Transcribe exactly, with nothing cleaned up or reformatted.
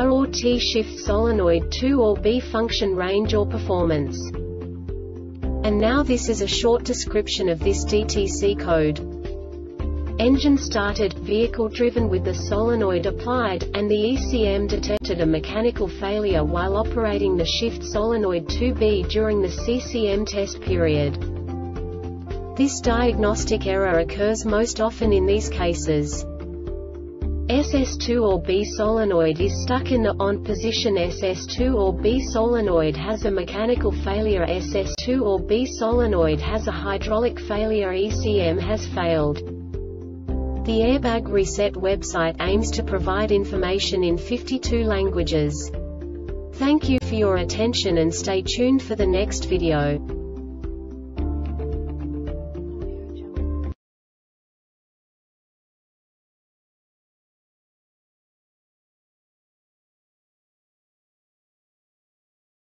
R or T shift solenoid two or B function range or performance. And now this is a short description of this D T C code. Engine started, vehicle driven with the solenoid applied, and the E C M detected a mechanical failure while operating the shift solenoid two B during the C C M test period. This diagnostic error occurs most often in these cases. S S two or B solenoid is stuck in the on position. S S two or B solenoid has a mechanical failure. S S two or B solenoid has a hydraulic failure. E C M has failed. The Airbag Reset website aims to provide information in fifty-two languages. Thank you for your attention and stay tuned for the next video.